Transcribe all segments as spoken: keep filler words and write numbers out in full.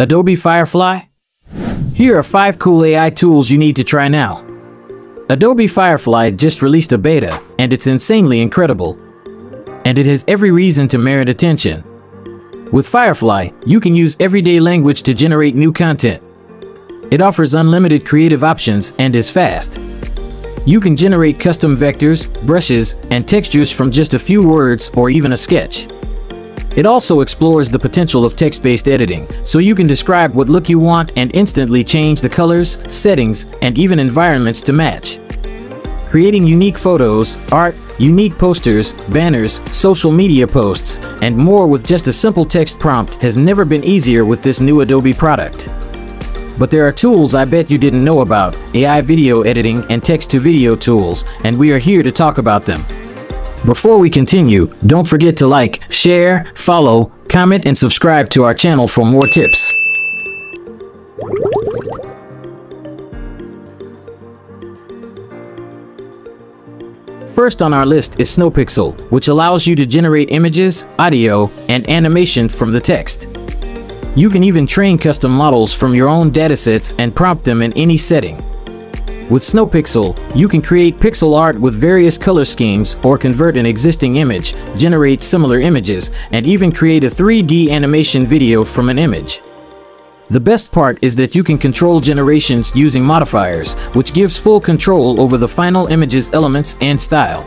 Adobe Firefly? Here are five cool A I tools you need to try now. Adobe Firefly just released a beta, and it's insanely incredible. And it has every reason to merit attention. With Firefly, you can use everyday language to generate new content. It offers unlimited creative options and is fast. You can generate custom vectors, brushes, and textures from just a few words or even a sketch. It also explores the potential of text-based editing, so you can describe what look you want and instantly change the colors, settings, and even environments to match. Creating unique photos, art, unique posters, banners, social media posts, and more with just a simple text prompt has never been easier with this new Adobe product. But there are tools I bet you didn't know about, A I video editing and text-to-video tools, and we are here to talk about them. Before we continue, don't forget to like, share, follow, comment, and subscribe to our channel for more tips. First on our list is Snowpixel, which allows you to generate images, audio, and animation from the text. You can even train custom models from your own datasets and prompt them in any setting. With Snowpixel, you can create pixel art with various color schemes or convert an existing image, generate similar images, and even create a three D animation video from an image. The best part is that you can control generations using modifiers, which gives full control over the final image's elements and style.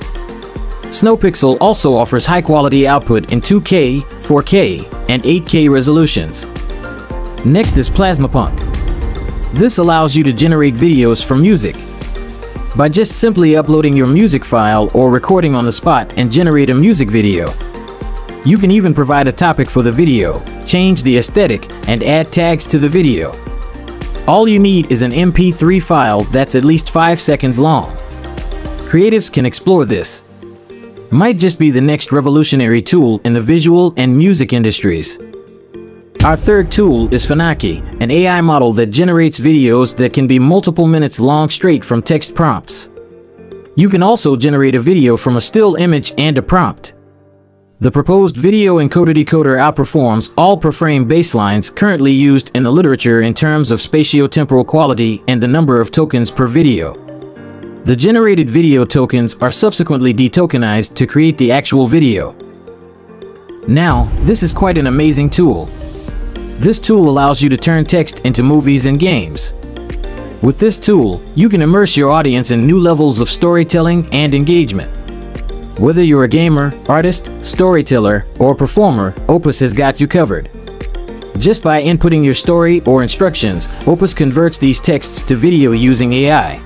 Snowpixel also offers high-quality output in two K, four K, and eight K resolutions. Next is PlazmaPunk. This allows you to generate videos from music. By just simply uploading your music file or recording on the spot and generate a music video. You can even provide a topic for the video, change the aesthetic, and add tags to the video. All you need is an M P three file that's at least five seconds long. Creatives can explore this. Might just be the next revolutionary tool in the visual and music industries. Our third tool is Phenaki, an A I model that generates videos that can be multiple minutes long straight from text prompts. You can also generate a video from a still image and a prompt. The proposed video encoder decoder outperforms all per-frame baselines currently used in the literature in terms of spatiotemporal quality and the number of tokens per video. The generated video tokens are subsequently detokenized to create the actual video. Now, this is quite an amazing tool. This tool allows you to turn text into movies and games. With this tool, you can immerse your audience in new levels of storytelling and engagement. Whether you're a gamer, artist, storyteller, or performer, Opus has got you covered. Just by inputting your story or instructions, Opus converts these texts to video using A I.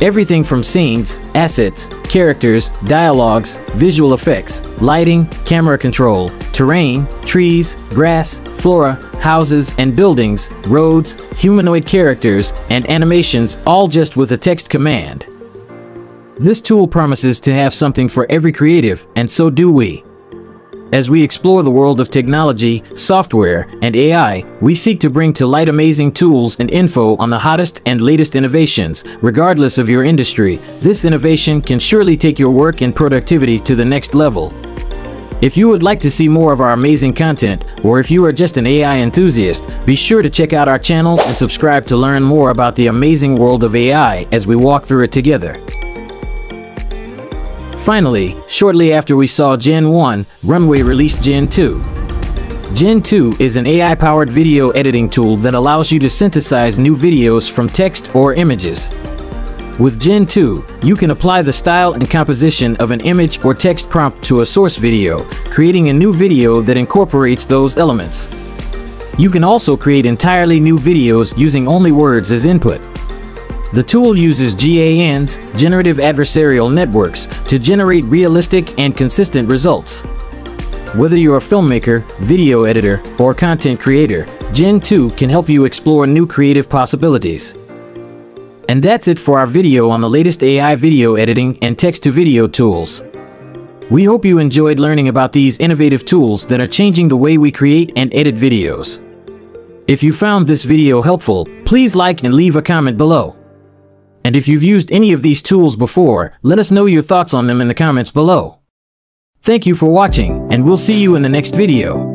Everything from scenes, assets, characters, dialogues, visual effects, lighting, camera control, terrain, trees, grass, flora, houses and buildings, roads, humanoid characters, and animations, all just with a text command. This tool promises to have something for every creative, and so do we. As we explore the world of technology, software, and A I, we seek to bring to light amazing tools and info on the hottest and latest innovations. Regardless of your industry, this innovation can surely take your work and productivity to the next level. If you would like to see more of our amazing content, or if you are just an A I enthusiast, be sure to check out our channel and subscribe to learn more about the amazing world of A I as we walk through it together. Finally, shortly after we saw Gen one, Runway released Gen two. Gen two is an A I-powered video editing tool that allows you to synthesize new videos from text or images. With Gen two, you can apply the style and composition of an image or text prompt to a source video, creating a new video that incorporates those elements. You can also create entirely new videos using only words as input. The tool uses GANs, generative adversarial networks, to generate realistic and consistent results. Whether you're a filmmaker, video editor, or content creator, Gen two can help you explore new creative possibilities. And that's it for our video on the latest A I video editing and text-to-video tools. We hope you enjoyed learning about these innovative tools that are changing the way we create and edit videos. If you found this video helpful, please like and leave a comment below. And if you've used any of these tools before, let us know your thoughts on them in the comments below. Thank you for watching, and we'll see you in the next video.